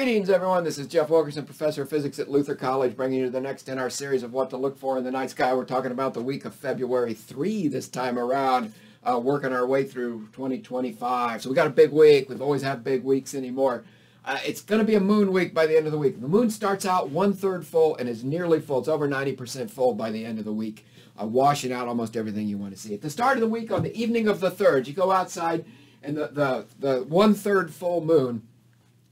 Greetings, everyone. This is Jeff Wilkerson, Professor of Physics at Luther College, bringing you the next in our series of what to look for in the night sky. We're talking about the week of February 3 this time around, working our way through 2025. So we got a big week. We've always had big weeks anymore. It's going to be a moon week by the end of the week. The moon starts out 1/3 full and is nearly full. It's over 90% full by the end of the week, washing out almost everything you want to see. At the start of the week, on the evening of the 3rd, you go outside and the 1/3 full moon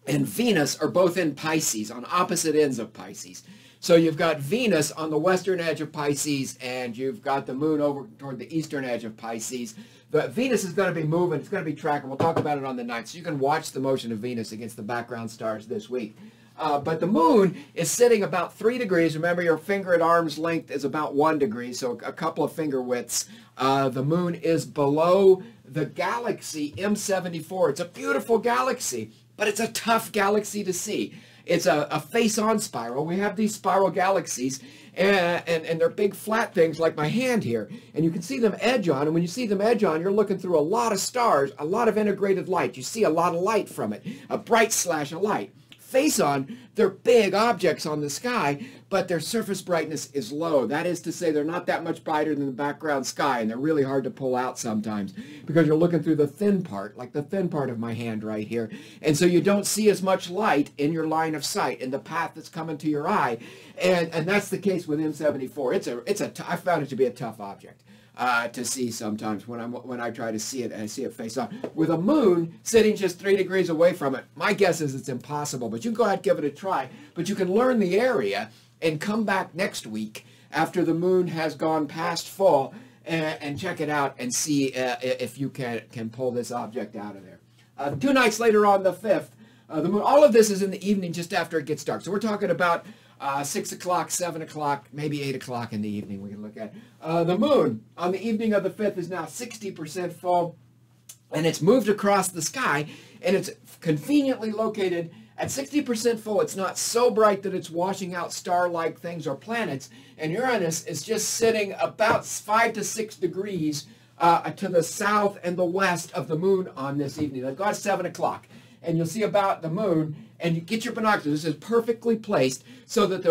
and Venus are both in Pisces, on opposite ends of Pisces. So you've got Venus on the western edge of Pisces, and you've got the moon over toward the eastern edge of Pisces. The Venus is going to be moving. It's going to be tracking. We'll talk about it on the night, so you can watch the motion of Venus against the background stars this week. But the moon is sitting about 3 degrees. Remember, your finger at arm's length is about 1 degree, so a couple of finger widths. The moon is below the galaxy M74. It's a beautiful galaxy, but it's a tough galaxy to see. It's a face-on spiral. We have these spiral galaxies, and they're big flat things like my hand here. And you can see them edge on, and when you see them edge on, you're looking through a lot of stars, a lot of integrated light. You see a lot of light from it, a bright slash of light. Face-on, they're big objects on the sky, but their surface brightness is low. That is to say, they're not that much brighter than the background sky, and they're really hard to pull out sometimes because you're looking through the thin part, like the thin part of my hand right here. And so you don't see as much light in your line of sight, in the path that's coming to your eye. And that's the case with M74. I found it to be a tough object to see sometimes when I try to see it and I see it face on. With a moon sitting just 3 degrees away from it, my guess is it's impossible, but you can go out and give it a try. But you can learn the area and come back next week after the moon has gone past full and check it out and see if you can pull this object out of there. 2 nights later on the 5th, the moon, all of this is in the evening just after it gets dark. So we're talking about 6 o'clock, 7 o'clock, maybe 8 o'clock in the evening we can look at. The moon on the evening of the 5th is now 60% full, and it's moved across the sky, and it's conveniently located at 60% full. It's not so bright that it's washing out star-like things or planets, and Uranus is just sitting about 5 to 6 degrees to the south and the west of the moon on this evening. They've got 7 o'clock, and you'll see about the moon, and you get your binoculars. This is perfectly placed so that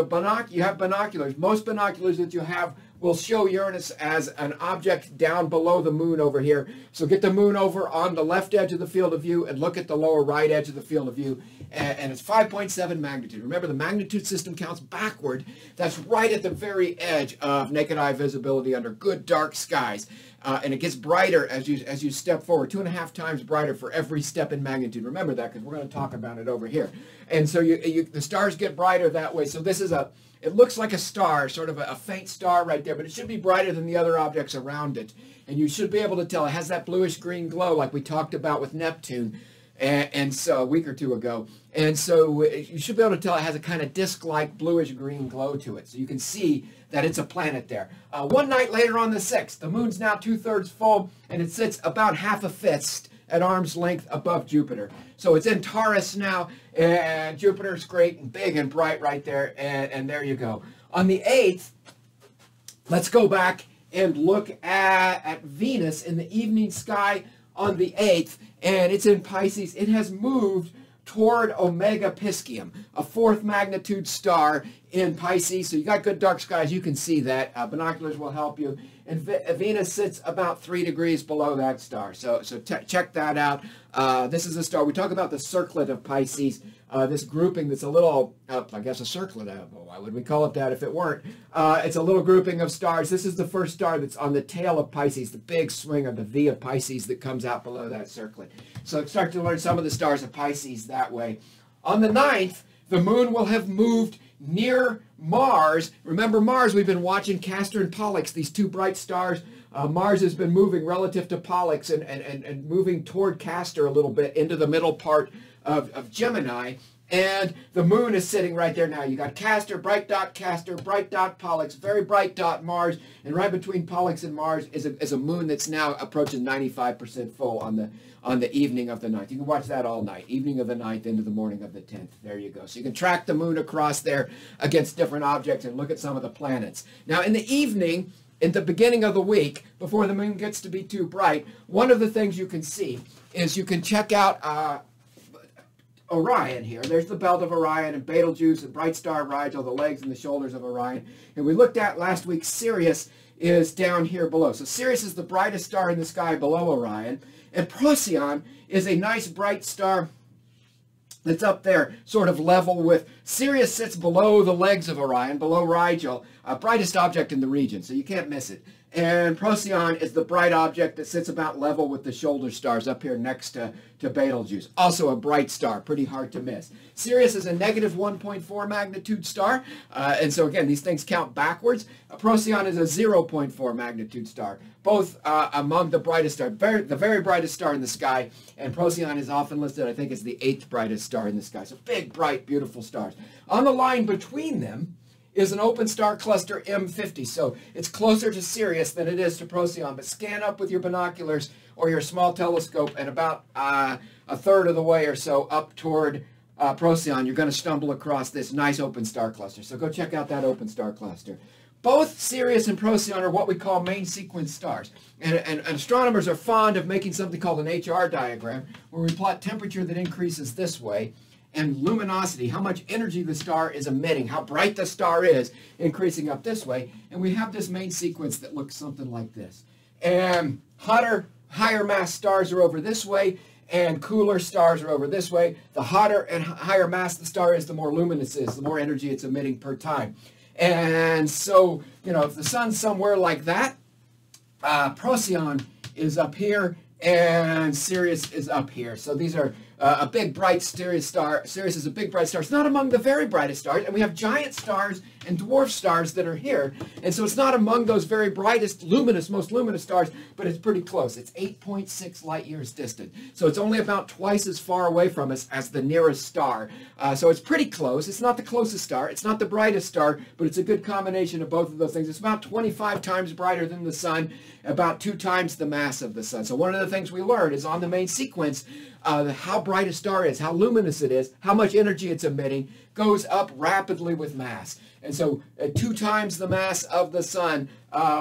you have binoculars. Most binoculars that you have will show Uranus as an object down below the moon over here. So get the moon over on the left edge of the field of view and look at the lower right edge of the field of view. And it's 5.7 magnitude. Remember, the magnitude system counts backward. That's right at the very edge of naked eye visibility under good dark skies. And it gets brighter as you step forward, 2.5 times brighter for every step in magnitude. Remember that, because we're going to talk about it over here. And so the stars get brighter that way. So this is it looks like a star, sort of a faint star right there, but it should be brighter than the other objects around it. And you should be able to tell it has that bluish-green glow like we talked about with Neptune and so a week or two ago. And so you should be able to tell it has a kind of disc-like bluish-green glow to it. So you can see that it's a planet there. 1 night later on the 6th, the moon's now 2/3 full, and it sits about half a fist at arm's length above Jupiter. So it's in Taurus now, and Jupiter's great and big and bright right there, and there you go. On the 8th, let's go back and look at Venus in the evening sky on the 8th, and it's in Pisces. It has moved toward Omega Piscium, a 4th magnitude star in Pisces. So you got good dark skies. You can see that. Binoculars will help you. And Venus sits about 3 degrees below that star. So check that out. This is a star. We talk about the circlet of Pisces, this grouping that's a little, I guess a circlet, why would we call it that if it weren't? It's a little grouping of stars. This is the first star that's on the tail of Pisces, the big swing of the V of Pisces that comes out below that circlet. So start to learn some of the stars of Pisces that way. On the 9th, the moon will have moved near Mars. Remember Mars, we've been watching Castor and Pollux, these two bright stars. Mars has been moving relative to Pollux and moving toward Castor a little bit into the middle part of Gemini. And the moon is sitting right there now. You got Castor, bright dot Pollux, very bright dot Mars, and right between Pollux and Mars is a moon that's now approaching 95% full on the evening of the 9th. You can watch that all night, evening of the 9th into the morning of the 10th. There you go. So you can track the moon across there against different objects and look at some of the planets. Now in the evening, in the beginning of the week, before the moon gets to be too bright, one of the things you can see is you can check out Orion here. There's the belt of Orion and Betelgeuse and Bright Star Rigel, the legs and the shoulders of Orion. And we looked at last week, Sirius is down here below. So Sirius is the brightest star in the sky below Orion. And Procyon is a nice bright star that's up there, sort of level with. Sirius sits below the legs of Orion, below Rigel, brightest object in the region, so you can't miss it. And Procyon is the bright object that sits about level with the shoulder stars up here next to Betelgeuse. Also a bright star, pretty hard to miss. Sirius is a negative 1.4 magnitude star. And so again, these things count backwards. Procyon is a 0.4 magnitude star, both among the brightest star, the very brightest star in the sky. And Procyon is often listed, I think, as the 8th brightest star in the sky. So big, bright, beautiful stars. On the line between them is an open star cluster M50, so it's closer to Sirius than it is to Procyon, but scan up with your binoculars or your small telescope and about a third of the way or so up toward Procyon, you're going to stumble across this nice open star cluster. So go check out that open star cluster. Both Sirius and Procyon are what we call main sequence stars, and astronomers are fond of making something called an HR diagram, where we plot temperature that increases this way, and luminosity, how much energy the star is emitting, how bright the star is, increasing up this way. And we have this main sequence that looks something like this. And hotter, higher mass stars are over this way, and cooler stars are over this way. The hotter and higher mass the star is, the more luminous it is, the more energy it's emitting per time. And so, you know, if the sun's somewhere like that, Procyon is up here, and Sirius is up here. So these are a big bright Sirius star. Sirius is a big bright star. It's not among the very brightest stars, and we have giant stars and dwarf stars that are here, and so it's not among those very brightest, luminous, most luminous stars, but it's pretty close. It's 8.6 light years distant, so it's only about twice as far away from us as the nearest star. So it's pretty close. It's not the closest star. It's not the brightest star, but it's a good combination of both of those things. It's about 25 times brighter than the sun, about 2 times the mass of the sun. So one of the things we learned is on the main sequence, how bright a star is, how luminous it is, how much energy it's emitting, goes up rapidly with mass. And so at 2 times the mass of the sun,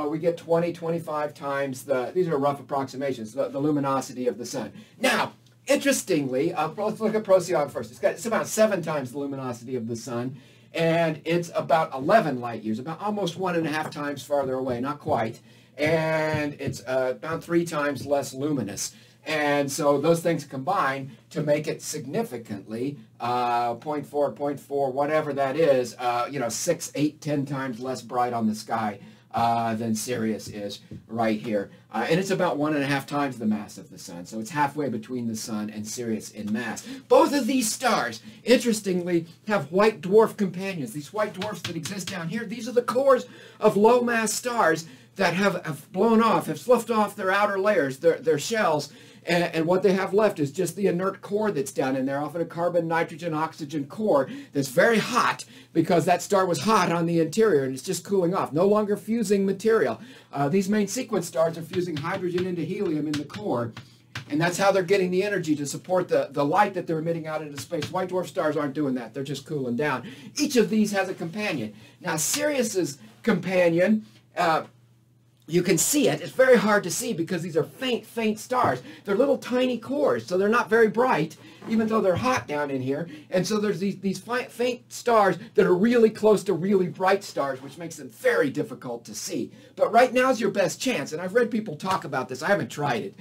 we get 20, 25 times the, these are rough approximations, the luminosity of the sun. Now, interestingly, let's look at Procyon first. It's about 7 times the luminosity of the sun, and it's about 11 light years, about almost 1.5 times farther away, not quite. And it's about 3 times less luminous. And so those things combine to make it significantly 0.4, whatever that is, you know, 6, 8, 10 times less bright on the sky than Sirius is right here. And it's about 1.5 times the mass of the sun. So it's halfway between the sun and Sirius in mass. Both of these stars, interestingly, have white dwarf companions. These white dwarfs that exist down here, these are the cores of low mass stars that have blown off, have sloughed off their outer layers, their shells, and what they have left is just the inert core that's down in there, often a carbon, nitrogen, oxygen core that's very hot because that star was hot on the interior and it's just cooling off, no longer fusing material. These main sequence stars are fusing hydrogen into helium in the core, and that's how they're getting the energy to support the light that they're emitting out into space. White dwarf stars aren't doing that, they're just cooling down. Each of these has a companion. Now Sirius's companion, you can see it. It's very hard to see because these are faint, faint stars. They're little tiny cores, so they're not very bright, even though they're hot down in here. And so there's these faint stars that are really close to really bright stars, which makes them very difficult to see. But right now's your best chance, and I've read people talk about this. I haven't tried it,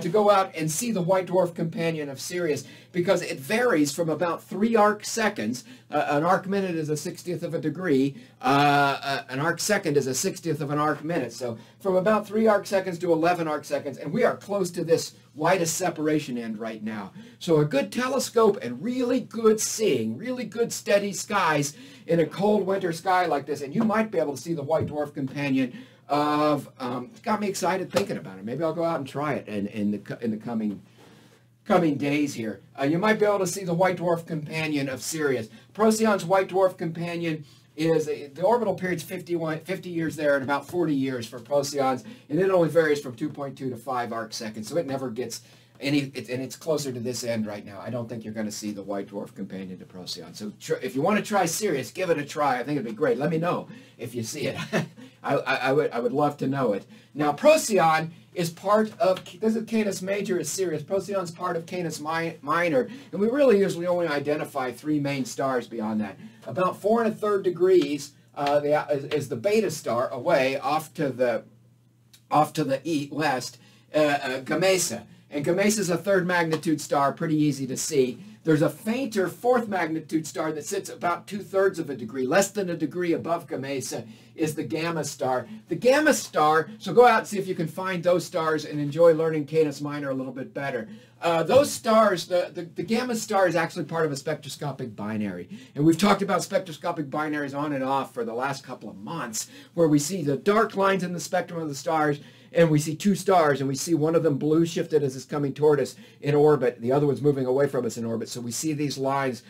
to go out and see the white dwarf companion of Sirius, because it varies from about 3 arc seconds. An arc minute is a 60th of a degree. An arc second is a 60th of an arc minute. So from about 3 arc seconds to 11 arc seconds, and we are close to this widest separation end right now. So a good telescope and really good seeing, really good steady skies in a cold winter sky like this, and you might be able to see the white dwarf companion of, it's got me excited thinking about it. Maybe I'll go out and try it in the coming days here. You might be able to see the white dwarf companion of Sirius. Procyon's white dwarf companion is, the orbital period's 50 years there and about 40 years for Procyon's, and it only varies from 2.2 to 5 arc seconds, so it never gets any, and it's closer to this end right now. I don't think you're going to see the white dwarf companion to Procyon. So if you want to try Sirius, give it a try. I think it'd be great. Let me know if you see it. I would love to know it. Now, Procyon is part of, this is Canis Major, is Sirius. Procyon's part of Canis Minor, and we really usually only identify three main stars beyond that. About 4 1/3 degrees is the Beta star away off to the west, Gamesa. And Gamesa is a 3rd magnitude star, pretty easy to see. There's a fainter 4th magnitude star that sits about 2/3 of a degree, less than a degree above Gamesa, is the Gamma star. The Gamma star, so go out and see if you can find those stars and enjoy learning Canis Minor a little bit better. Those stars, the Gamma star is actually part of a spectroscopic binary. And we've talked about spectroscopic binaries on and off for the last couple of months, where we see the dark lines in the spectrum of the stars, and we see two stars, and we see one of them blue shifted as it's coming toward us in orbit. The other one's moving away from us in orbit. So we see these lines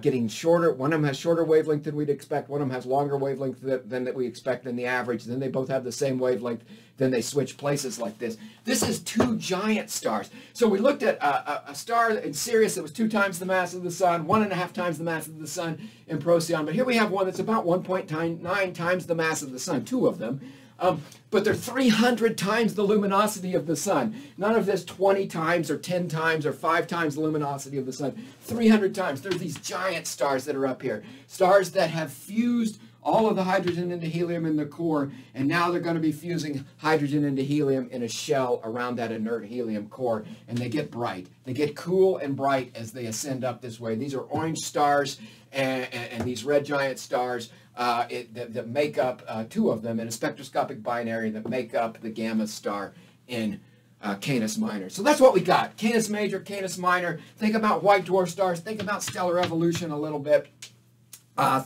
getting shorter. One of them has shorter wavelength than we'd expect. One of them has longer wavelength than we expect than the average. Then they both have the same wavelength. Then they switch places like this. This is two giant stars. So we looked at a star in Sirius that was 2 times the mass of the sun, 1.5 times the mass of the sun in Procyon. But here we have one that's about 1.9 times the mass of the sun, two of them. But they're 300 times the luminosity of the sun. None of this 20 times or 10 times or 5 times the luminosity of the sun. 300 times. There's these giant stars that are up here. Stars that have fused all of the hydrogen into helium in the core, and now they're going to be fusing hydrogen into helium in a shell around that inert helium core, and they get bright. They get cool and bright as they ascend up this way. These are orange stars and these red giant stars that make up, two of them in a spectroscopic binary that make up the Gamma star in Canis Minor. So that's what we got. Canis Major, Canis Minor. Think about white dwarf stars. Think about stellar evolution a little bit.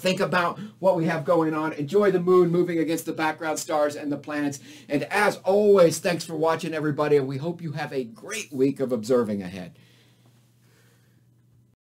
Think about what we have going on. Enjoy the moon moving against the background stars and the planets. And as always, thanks for watching, everybody, and we hope you have a great week of observing ahead.